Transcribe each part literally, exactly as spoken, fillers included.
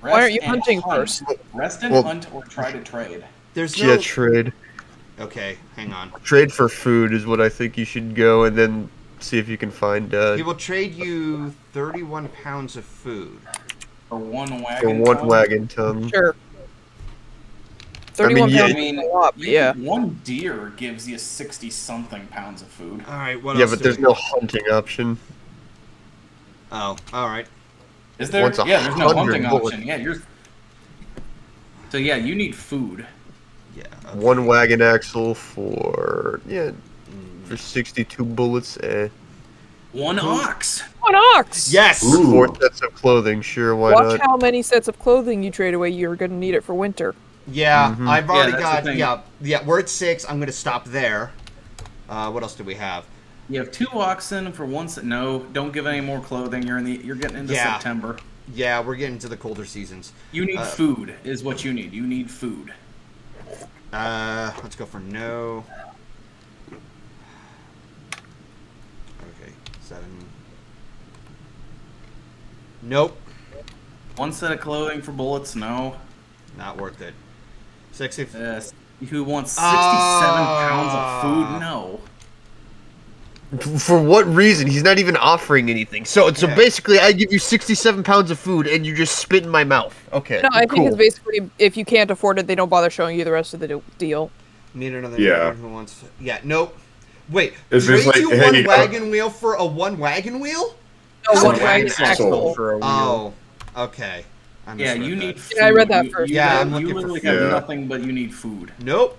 Why aren't you hunting hunt. first? Rest and well, hunt or try to trade. There's no... Yeah, trade. Okay, hang on. Trade for food is what I think you should go, and then see if you can find... Uh, he will trade you thirty-one pounds of food. For one wagon For one ton? wagon ton. Sure. thirty-one I mean, pounds, yeah, I mean, up, yeah. One deer gives you sixty-something pounds of food. All right, what yeah, else but there's we... no hunting option. Oh, all right. Is there? Yeah, there's no hunting option. Yeah, you're... So, yeah, you need food. Yeah. Okay. One wagon axle for... Yeah, for sixty-two bullets. Eh. One ox. One ox. Yes. Ooh. Four sets of clothing. Sure, why Watch not? Watch how many sets of clothing you trade away. You're going to need it for winter. Yeah, mm-hmm. I've already yeah, got... Yeah, yeah, we're at six. I'm going to stop there. Uh, what else do we have? You have two oxen for one... No, don't give any more clothing. You're in the. You're getting into yeah. September. Yeah, we're getting to the colder seasons. You need uh, food is what you need. You need food. Uh, let's go for no. Okay, seven. Nope. One set of clothing for bullets. No. Not worth it. Sixty. Uh, who wants sixty-seven uh, pounds of food? No. For what reason? He's not even offering anything. So, okay. so basically, I give you sixty-seven pounds of food, and you just spit in my mouth. Okay. No, I cool. think it's basically if you can't afford it, they don't bother showing you the rest of the deal. Need another yeah. who wants? Yeah. Nope. Wait. Is this like you one wagon up. wheel for a one wagon wheel? No, one wagon axle for a wheel. Oh. Okay. I'm yeah, you need. Food. Yeah, I read that you, first. You, yeah, I'm you literally have yeah. nothing, but you need food. Nope.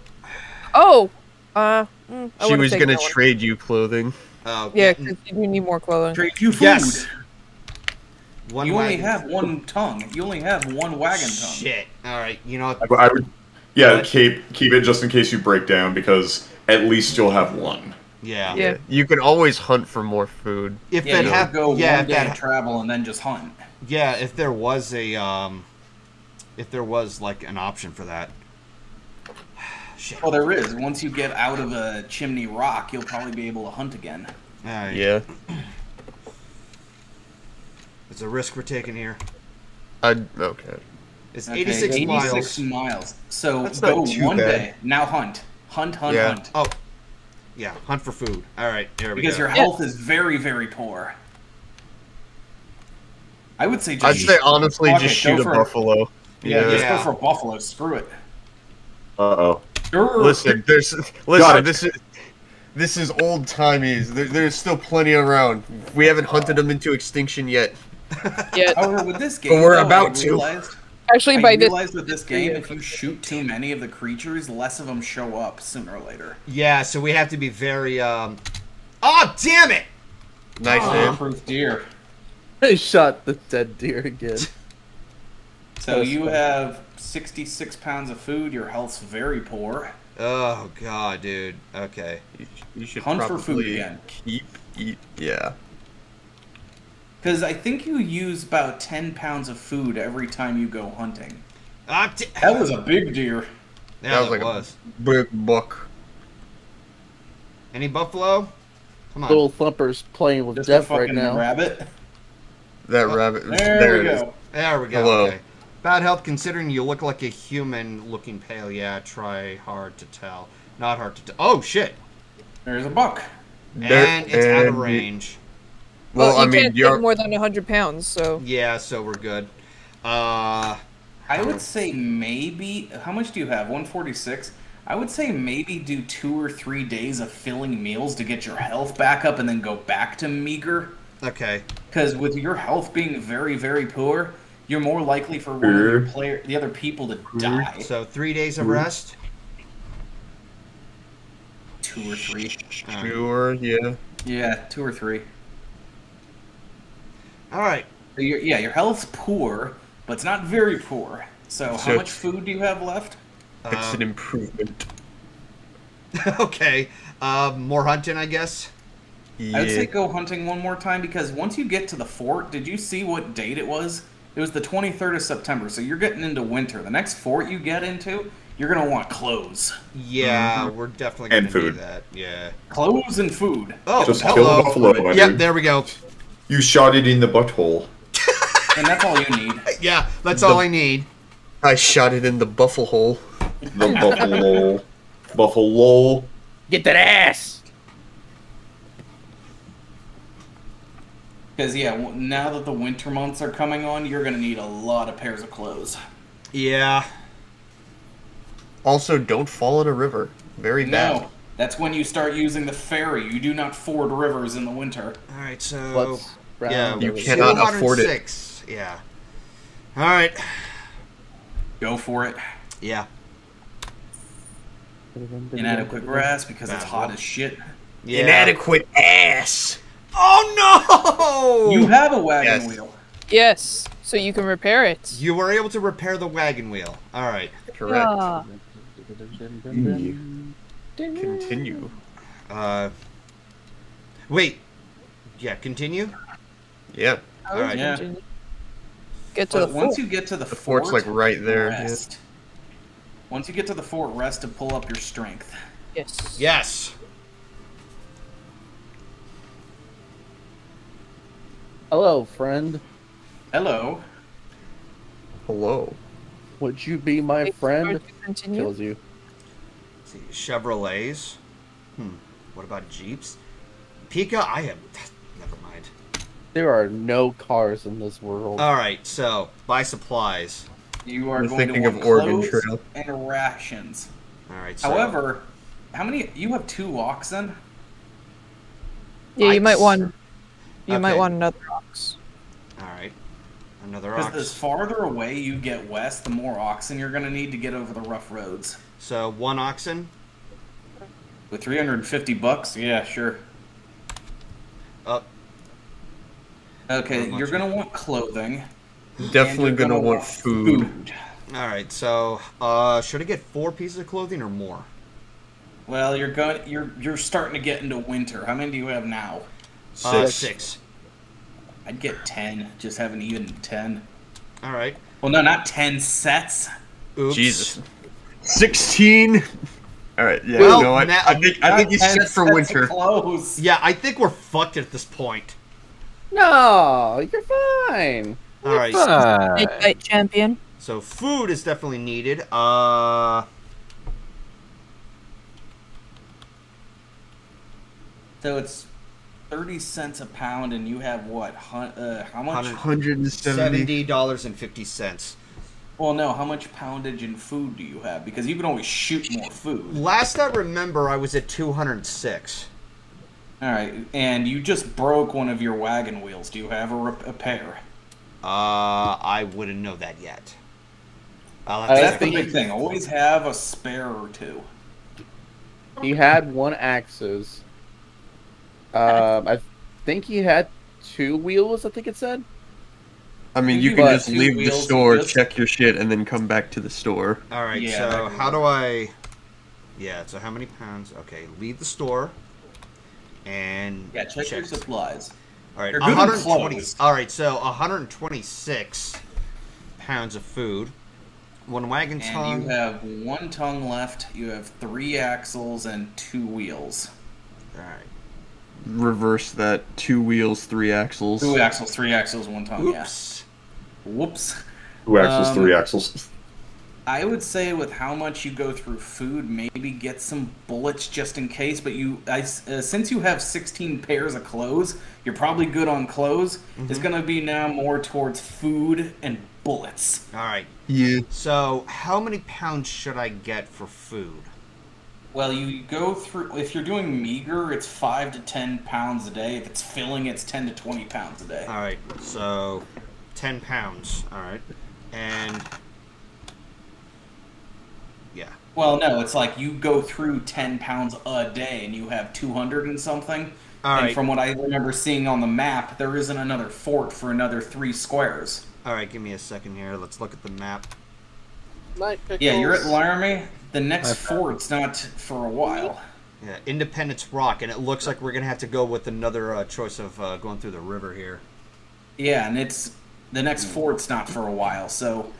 Oh. Uh, mm, she was gonna trade you clothing. Uh, yeah, because you need more clothing. Trade you food. Yes. One you only have food. one tongue. You only have one wagon tongue. Shit. All right. You know. I, I would. Yeah, what? keep keep it just in case you break down, because at least you'll have one. Yeah. Yeah. You can always hunt for more food. If yeah, they have go yeah, one day that, travel and then just hunt. Yeah. If there was a um, if there was like an option for that. Shit. Oh, there is. Once you get out of a chimney rock, you'll probably be able to hunt again. Uh, yeah. It's a risk we're taking here. I, okay. It's okay, eighty-six, eighty-six miles. eighty-six miles. So That's go one bad. day. Now hunt. Hunt, hunt, yeah. hunt. Oh. Yeah, hunt for food. All right, there we because go. Because your health yeah. is very, very poor. I would say just I'd say honestly just shoot a buffalo. Yeah, yeah. Just go for a buffalo. Screw it. Uh-oh. Sure. Listen, there's listen. This is this is old timeies. There, there's still plenty around. We haven't hunted them into extinction yet. Yet. However, with this game, but we're though, about I realized, to. Actually, I by realized this, with this game, if you shoot too many of the creatures, less of them show up sooner or later. Yeah, so we have to be very. um... Oh, damn it! Nice fireproof deer. They shot the dead deer again. So you have sixty-six pounds of food. Your health's very poor. Oh god, dude. Okay, you, you should hunt for food again. Keep eat. Yeah. Because I think you use about ten pounds of food every time you go hunting. Ah, that was a big deer. Yeah, that was like was. a big buck. Any buffalo? Come on. Little Thumper's playing with Just death right now. Rabbit. That oh, rabbit. There, there we go. Is. There we go. Hello. Okay. Bad health, considering you look like a human looking pale. Yeah, try hard to tell. Not hard to tell. Oh, shit. There's a buck. There, and it's and out of range. We, well, well, you I can't mean, you're more than one hundred pounds, so... Yeah, so we're good. Uh, I would say maybe... How much do you have? one forty-six? I would say maybe do two or three days of filling meals to get your health back up and then go back to meager. Okay. Because with your health being very, very poor... You're more likely for one of your player, the other people to die. So three days of rest? Two or three. Sure, um, yeah. Yeah, two or three. All right. So you're, yeah, your health's poor, but it's not very poor. So, so how much food do you have left? It's um, an improvement. Okay. Uh, more hunting, I guess. Yeah. I would say go hunting one more time, because once you get to the fort, did you see what date it was? It was the twenty-third of September, so you're getting into winter. The next fort you get into, you're going to want clothes. Yeah, mm-hmm. We're definitely going to do that. Yeah. Clothes and food. Oh, just hello. Kill a buffalo. Yep, there we go. You shot it in the butthole. And that's all you need. Yeah, that's the, all I need. I shot it in the buffalo hole. The buffalo. Buffalo. Get that ass! Because, yeah, now that the winter months are coming on, you're going to need a lot of pairs of clothes. Yeah. Also, don't fall in a river. Very bad. No, that's when you start using the ferry. You do not ford rivers in the winter. All right, so... Yeah, you cannot afford it. Yeah. All right. Go for it. Yeah. Inadequate grass because it's hot as shit. Yeah. Inadequate ass. Oh no! You have a wagon yes. wheel. Yes, so you can repair it. You were able to repair the wagon wheel. All right. Correct. Yeah. Continue. Continue. Uh. Wait. Yeah. Continue. Yep. Yeah. All right. Yeah. Get to but the fort. Once you get to the, the fort, fort's like right there. Rest. Once you get to the fort, rest to pull up your strength. Yes. Yes. Hello, friend. Hello. Hello. Would you be my Wait, friend? Kills you. Let's see, Chevrolets. Hmm. What about Jeeps? Pika, I have. Never mind. There are no cars in this world. All right, so buy supplies. You are I'm going thinking to want of Oregon Trail and rations. All right. So. However, how many? You have two oxen. Yeah, you I might want. You okay. might want another ox. All right, another ox. Because the farther away you get west, the more oxen you're going to need to get over the rough roads. So one oxen. With three hundred fifty bucks, yeah, sure. Up. Okay, you're going to want clothing. Definitely going to want food. food. All right, so uh, should I get four pieces of clothing or more? Well, you're going you're you're starting to get into winter. How many do you have now? Six. Uh, six. I'd get ten. Just have an even ten. All right. Well, no, not ten sets. Oops. Jesus. Sixteen. All right. Yeah. Well, you know what? I think I think he's set for winter. Clothes. Yeah, I think we're fucked at this point. No, you're fine. All right, so, champion. So food is definitely needed. Uh, so it's thirty cents a pound, and you have what? Uh, how much? One hundred and seventy dollars and fifty cents. Well, no. How much poundage in food do you have? Because you can always shoot more food. Last I remember, I was at two hundred and six. All right, and you just broke one of your wagon wheels. Do you have a repair? Uh, I wouldn't know that yet. I'll have to That's the big thing. Always have a spare or two. He had one axis. Um, I think he had two wheels, I think it said. I mean, you, you can just leave the store, check your shit, and then come back to the store. Alright, yeah, so how do I... Yeah, so how many pounds? Okay, leave the store. And... Yeah, check, check your supplies. All right, one hundred twenty. All right, so one hundred twenty-six pounds of food, one wagon tongue. And you have one tongue left. You have three axles and two wheels. All right. Reverse that: two wheels, three axles. Two axles, three axles, one tongue. Oops. Yeah. Whoops. Two axles, um, three axles. I would say with how much you go through food, maybe get some bullets just in case. But you, I, uh, since you have sixteen pairs of clothes, you're probably good on clothes. Mm-hmm. It's going to be now more towards food and bullets. All right. Yeah. So how many pounds should I get for food? Well, you go through, if you're doing meager, it's five to ten pounds a day. If it's filling, it's ten to twenty pounds a day. All right. So ten pounds. All right. And... Yeah. Well, no, it's like you go through ten pounds a day and you have two hundred and something. All right. And from what I remember seeing on the map, there isn't another fort for another three squares. All right, give me a second here. Let's look at the map. Yeah, you're at Laramie. The next fort's not for a while. Yeah, Independence Rock, and it looks like we're gonna have to go with another uh, choice of uh, going through the river here. Yeah, and it's the next fort's not for a while, so.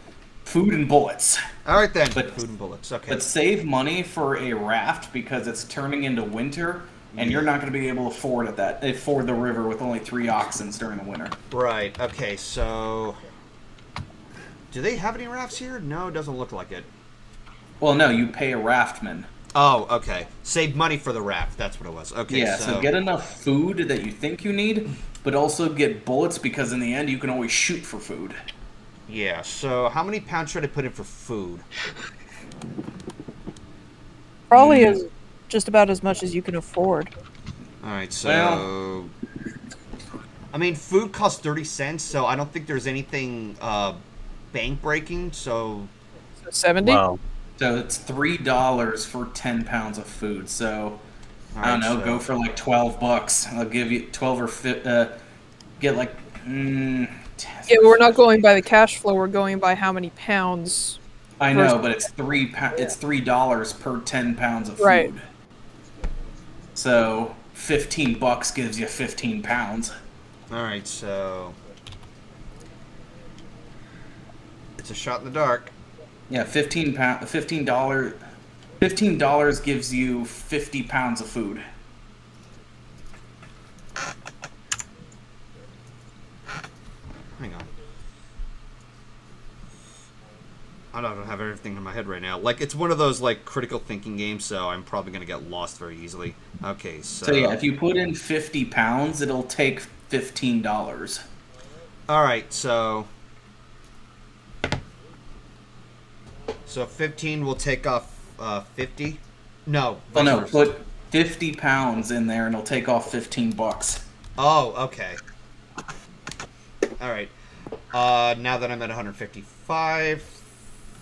Food and bullets. All right, then. But, food and bullets, okay. But save money for a raft because it's turning into winter. and you're not going to be able to ford at that ford the river with only three oxens during the winter. Right. Okay. So, do they have any rafts here? No, it doesn't look like it. Well, no. You pay a raftman. Oh, okay. Save money for the raft. That's what it was. Okay. Yeah. So, so get enough food that you think you need, but also get bullets because in the end you can always shoot for food. Yeah. So how many pounds should I put in for food? Probably as just about as much as you can afford. All right, so well, I mean, food costs thirty cents, so I don't think there's anything uh, bank breaking. So seventy. Wow. So it's three dollars for ten pounds of food. So right, I don't know, so go for like twelve bucks. I'll give you twelve or fi uh, get like. Mm, yeah, we're not going by the cash flow. We're going by how many pounds. I know, but it's three it's three dollars per ten pounds of food. Right. So fifteen bucks gives you fifteen pounds. All right, so it's a shot in the dark. Yeah, fifteen pound, fifteen dollar, fifteen dollars gives you fifty pounds of food. Hang on. I don't have everything in my head right now. Like, it's one of those, like, critical thinking games, so I'm probably going to get lost very easily. Okay, so... So, yeah, if you put in fifty pounds, it'll take fifteen dollars. All right, so... So, fifteen will take off uh, fifty? No. Oh, no, put fifty pounds in there, and it'll take off fifteen bucks. Oh, okay. All right. Uh, now that I'm at one hundred fifty-five...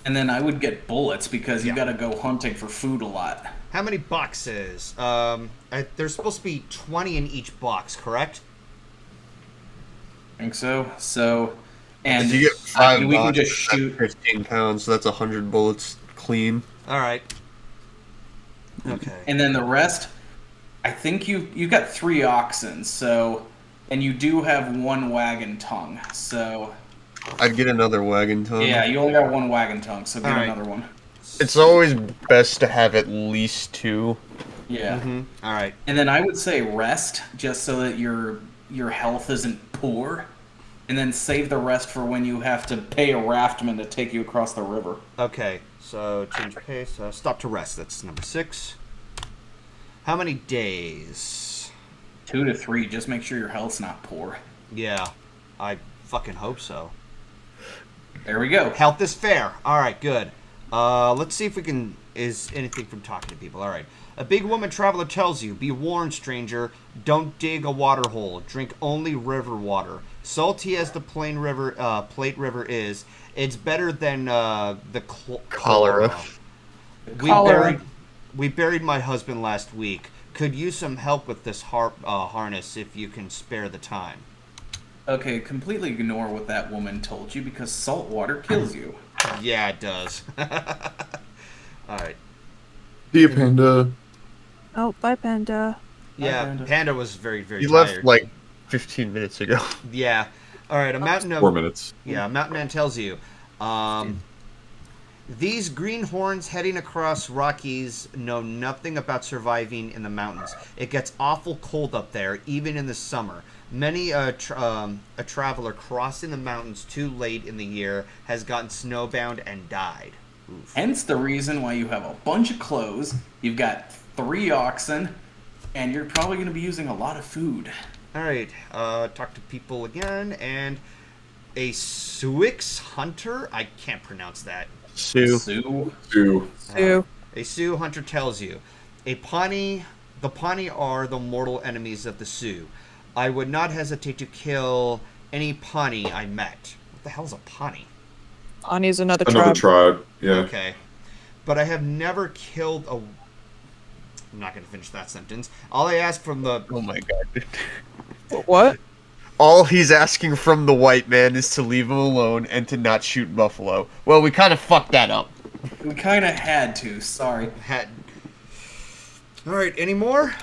And then I would get bullets because you yeah. gotta go hunting for food a lot. How many boxes? Um, I, there's supposed to be twenty in each box, correct? I think so. So, and you get five uh, we can just shoot fifteen pounds. So that's a hundred bullets clean. All right. Okay. And then the rest, I think you you got three oxen. So, and you do have one wagon tongue. So. I'd get another wagon tongue. Yeah, you only got one wagon tongue, so get right. another one. It's always best to have at least two. Yeah. Mm-hmm. All right. And then I would say rest, just so that your your health isn't poor, and then save the rest for when you have to pay a raftman to take you across the river. Okay. So change pace. Uh, stop to rest. That's number six. How many days? Two to three. Just make sure your health's not poor. Yeah, I fucking hope so. There we go. Health is fair. All right, good. Uh, let's see if we can... Is anything from talking to people. All right. A big woman traveler tells you, be warned, stranger. Don't dig a water hole. Drink only river water. Salty as the plain river, uh, Plate River is, it's better than uh, the... Cholera. We buried, we buried my husband last week. Could use some help with this har uh, harness if you can spare the time. Okay, completely ignore what that woman told you because salt water kills you. Yeah, it does. Alright. See you, Panda. Oh, bye, Panda. Yeah, bye, Panda. Panda was very, very you tired. You left, like, fifteen minutes ago. Yeah. Alright, a mountain... Four of, minutes. Yeah, a mountain man tells you. Um, These greenhorns heading across Rockies know nothing about surviving in the mountains. It gets awful cold up there, even in the summer. Many uh, tra um, a traveler crossing the mountains too late in the year has gotten snowbound and died. Oof. Hence the reason why you have a bunch of clothes, you've got three oxen, and you're probably going to be using a lot of food. All right, uh, talk to people again, and a Suix hunter? I can't pronounce that. Sue. Sue. Sue. Uh, a Sioux hunter tells you, a Pawnee, the Pawnee are the mortal enemies of the Sioux. I would not hesitate to kill any Pawnee I met. What the hell's a Pawnee? Pawnee is another, another tribe. Another tribe, yeah. Okay. But I have never killed a... I'm not going to finish that sentence. All I ask from the... Oh my god. What? All he's asking from the white man is to leave him alone and to not shoot buffalo. Well, we kind of fucked that up. We kind of had to, sorry. Had... Alright, any more?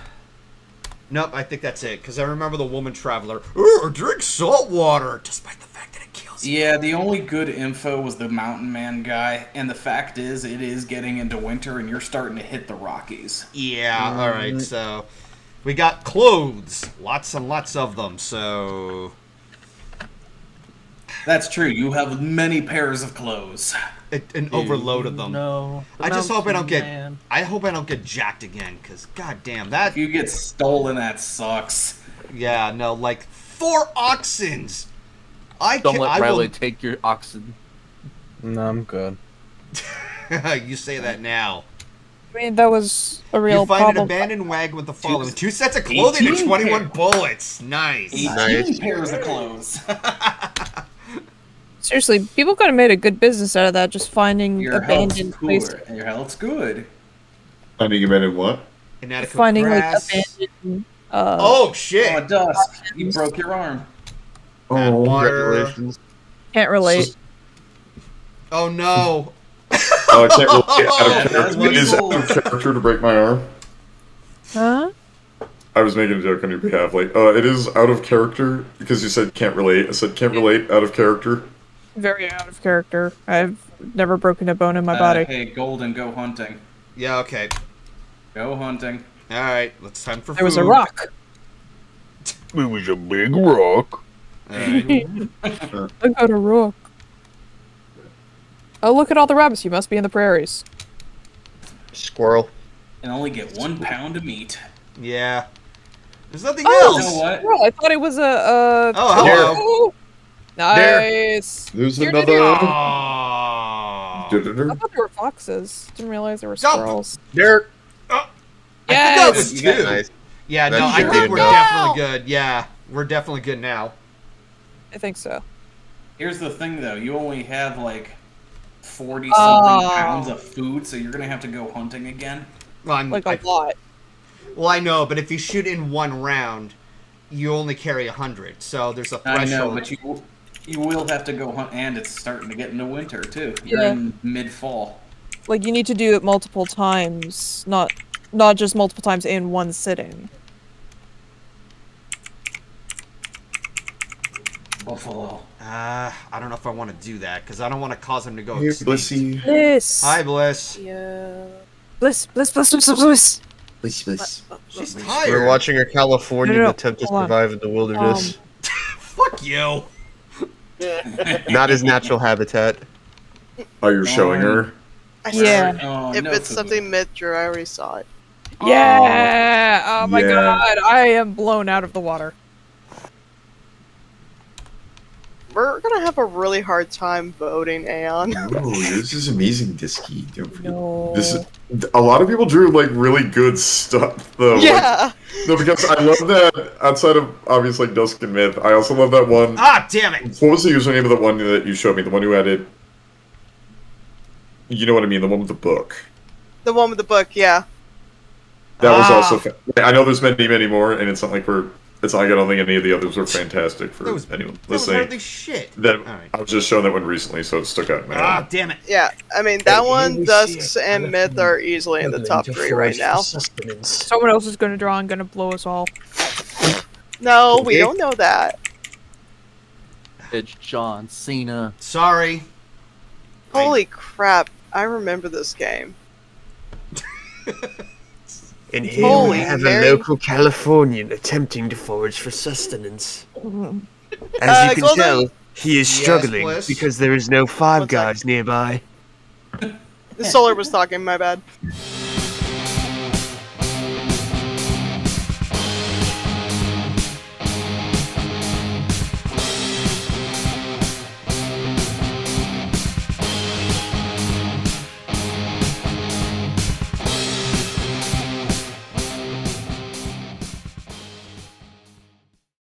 Nope, I think that's it, because I remember the woman traveler, oh, drink salt water, despite the fact that it kills you. Yeah, the only good info was the mountain man guy, and the fact is, it is getting into winter, and you're starting to hit the Rockies. Yeah, mm-hmm. All right, so We got clothes. Lots and lots of them, so... That's true. You have many pairs of clothes. It, an Dude, overload of them. No. The I just hope I don't get... Man. I hope I don't get jacked again, because goddamn that... If you get stolen, that sucks. Yeah, no, like, four oxens! I don't can, let I Riley will... take your oxen. No, I'm good. You say that now. I mean, that was a real problem. You find problem. an abandoned wagon with the following. Two sets of clothing and twenty-one pair. bullets. Nice. eighteen nice. pairs of clothes. Seriously, people could have made a good business out of that, just finding your abandoned places. Your health's good. Finding abandoned what? Inadequate finding, grass. Like, abandoned... Uh, oh, shit. Oh, dust. You broke your arm. Oh, water. Congratulations. Can't relate. Oh, no. Oh, I can't really get out of character. It is out of character to break my arm. Huh? I was making a joke on your behalf. Like, uh, it is out of character because you said can't relate. I said can't relate, out of character. Very out of character. I've never broken a bone in my uh, body. Hey, Golden, go hunting. Yeah, okay. Go hunting. All right, it's time for food. There was a rock. It was a big rock. I got a rock. Oh, look at all the rabbits. You must be in the prairies. Squirrel. And only get one pound of meat. Yeah. There's nothing oh, else. You know what? Squirrel. I thought it was a... a oh, hello. Nice. There. There's Deer another... I thought they were foxes. Didn't realize there were squirrels. There. Oh. Yes. I think that was two. Nice. Yeah, That's no, I think we're enough. definitely good. Yeah, we're definitely good now. I think so. Here's the thing, though. You only have, like... forty something oh. pounds of food, so you're gonna have to go hunting again. Well, I'm, like a I, lot. Well, I know, but if you shoot in one round, you only carry a hundred, so there's a threshold. I know, but you you will have to go hunt, and it's starting to get into winter too. You're yeah. in mid fall. Like you need to do it multiple times, not not just multiple times in one sitting. Buffalo. Uh, I don't know if I want to do that, because I don't want to cause him to go extinct. Blissy. Bliss. Hi, Bliss. Yeah. Bliss, Bliss, Bliss, Bliss, Bliss. Bliss, Bliss. She's tired. We're watching a Californian no, no, attempt to survive on. in the wilderness. Um, Fuck you. Not his natural habitat. Oh, you're showing her? I yeah. Oh, if no it's food. something Midger, I already saw it. Yeah! Oh, oh my yeah. god, I am blown out of the water. We're gonna have a really hard time voting Aeon. Oh, this is amazing, Disky. Don't forget. No. This is, a lot of people drew like really good stuff, though. Yeah. Like, no, because I love that. Outside of obviously like, Dusk and Myth, I also love that one. Ah, damn it! What was the username of the one that you showed me? The one who had it. You know what I mean? The one with the book. The one with the book, yeah. That ah. was also. I know there's many, many more, and it's not like we're. It's I don't think any of the others were fantastic for was, anyone listening. That shit. That, right. I was just showing that one recently, so it stuck out. Ah, oh, damn it! Yeah, I mean that hey, one, Dusks and Myth are easily in the top three right now. Someone else is going to draw and going to blow us all. No, we don't know that. It's John Cena. Sorry. Holy I... crap! I remember this game. And here Holy we have Mary. a local Californian attempting to forage for sustenance. As you can uh, tell, he is struggling yes, because there is no Five Guys nearby. The Solar was talking, my bad.